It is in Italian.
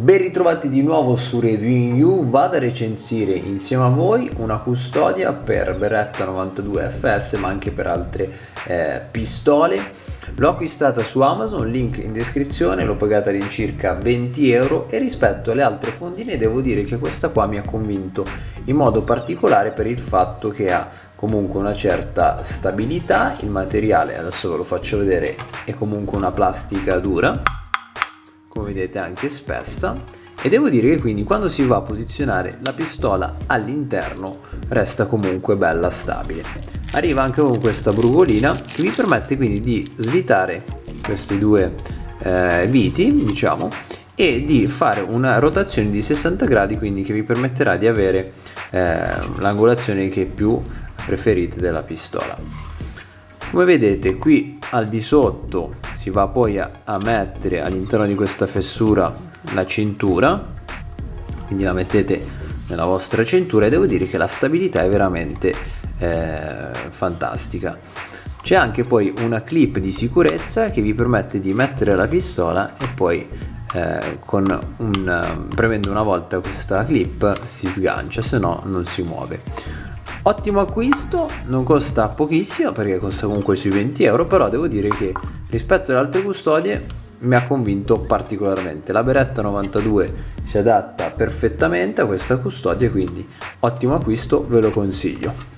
Ben ritrovati di nuovo su Redwing You. Vado a recensire insieme a voi una custodia per Beretta 92FS, ma anche per altre pistole. L'ho acquistata su Amazon, link in descrizione, l'ho pagata all'incirca 20 euro, e rispetto alle altre fondine devo dire che questa qua mi ha convinto in modo particolare per il fatto che ha comunque una certa stabilità. Il materiale, adesso ve lo faccio vedere, è comunque una plastica dura, come vedete anche spessa, e devo dire che quindi quando si va a posizionare la pistola all'interno resta comunque bella stabile. Arriva anche con questa bruvolina che mi permette quindi di svitare questi due viti, diciamo, e di fare una rotazione di 60 gradi, quindi che vi permetterà di avere l'angolazione che più preferite della pistola. Come vedete qui al di sotto si va poi a mettere all'interno di questa fessura la cintura, quindi la mettete nella vostra cintura, e devo dire che la stabilità è veramente fantastica. C'è anche poi una clip di sicurezza che vi permette di mettere la pistola e poi premendo una volta questa clip si sgancia, se no non si muove. Ottimo acquisto, non costa pochissimo perché costa comunque sui 20 euro, però devo dire che rispetto alle altre custodie mi ha convinto particolarmente. La Beretta 92 si adatta perfettamente a questa custodia, quindi ottimo acquisto, ve lo consiglio.